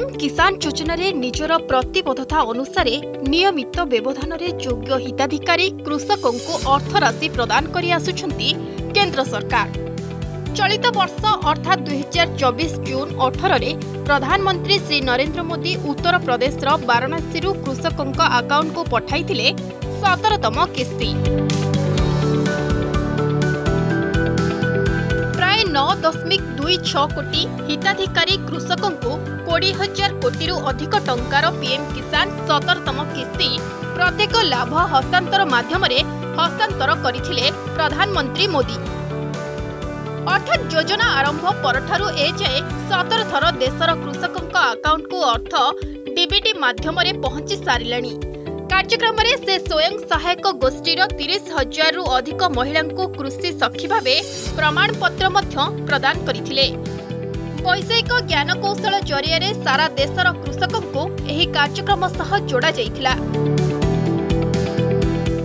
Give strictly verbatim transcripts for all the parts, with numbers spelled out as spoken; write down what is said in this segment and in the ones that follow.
PM किसान योजन निजर प्रतिबद्धता अनुसार नियमित व्यवधान में योग्य हिताधिकारी कृषकों को अर्थराशि प्रदान करि आसुछंती केंद्र सरकार। चलित वर्ष अर्थात दुई हजार चौबीस जून अठारह रे प्रधानमंत्री श्री नरेंद्र मोदी उत्तर प्रदेश वाराणसी कृषकों अकाउंट को पठाई सत्रहतम किस्ती प्राय नौ दशमिक दुई छह कोटी हिताधिकारी कृषकों को कोड़ी हजार कोटी अधिक टंकार पीएम किसान सत्रहतम किस्ती प्रत्येक लाभ हस्तांतर माध्यम हस्तांतर करथिले प्रधानमंत्री मोदी। अर्थात योजना आरंभ परठारु ए जाए सत्रह थर देशर कृषकों अकाउंट को अर्थ डीबीटी माध्यम पहुंची सारिलाणी। कार्यक्रम में से स्वयं सहायक गोष्ठीर तीस हजार रु अधिक महिला कृषि सखी भाव प्रमाणपत्र प्रदान करथिले। वैषयिक ज्ञान कौशल जरिया सारा देशर कृषकों को यह कार्यक्रम सह जोड़ा जाइथिला।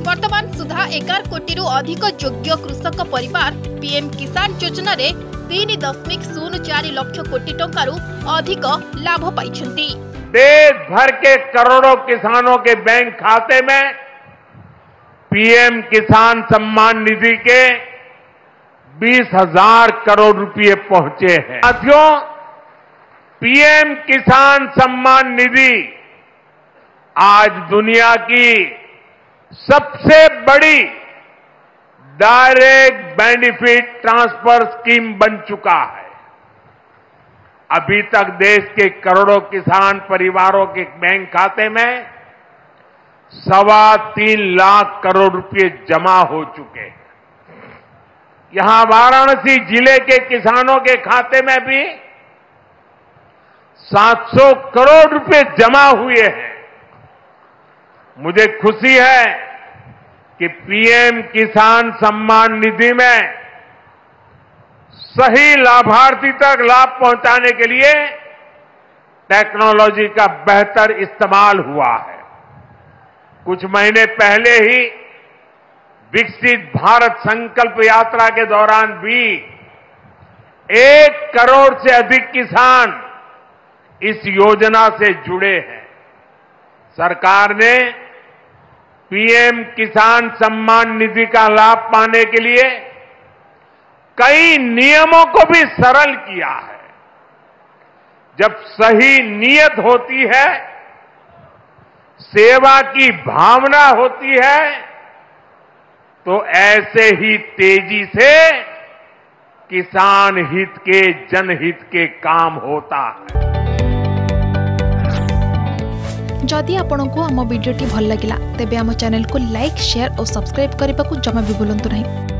वर्तमान सुधा एगार कोटी अधिक योग्य कृषक परिवार पीएम किसान योजन रे तीन दशमिक शून्य चार लक्ष कोटी टंकारु अधिक लाभ पाइछंती। देश भर के करोड़ों किसानों के बैंक खाते में पीएम किसान सम्मान निधि के बीस हजार करोड़ रुपये पहुंचे हैं। साथियों, पीएम किसान सम्मान निधि आज दुनिया की सबसे बड़ी डायरेक्ट बेनिफिट ट्रांसफर स्कीम बन चुका है। अभी तक देश के करोड़ों किसान परिवारों के बैंक खाते में सवा तीन लाख करोड़ रुपये जमा हो चुके हैं। यहां वाराणसी जिले के किसानों के खाते में भी सात सौ करोड़ रुपए जमा हुए हैं। मुझे खुशी है कि पीएम किसान सम्मान निधि में सही लाभार्थी तक लाभ पहुंचाने के लिए टेक्नोलॉजी का बेहतर इस्तेमाल हुआ है। कुछ महीने पहले ही विकसित भारत संकल्प यात्रा के दौरान भी एक करोड़ से अधिक किसान इस योजना से जुड़े हैं। सरकार ने पीएम किसान सम्मान निधि का लाभ पाने के लिए कई नियमों को भी सरल किया है। जब सही नीयत होती है, सेवा की भावना होती है, तो ऐसे ही तेजी से किसान हित के जनहित के काम होता है। जदि आपण को आम वीडियो टी भल लगिला तेबे आम चैनल को लाइक शेयर और सब्सक्राइब करने को जमा भी भूलंतु नहीं।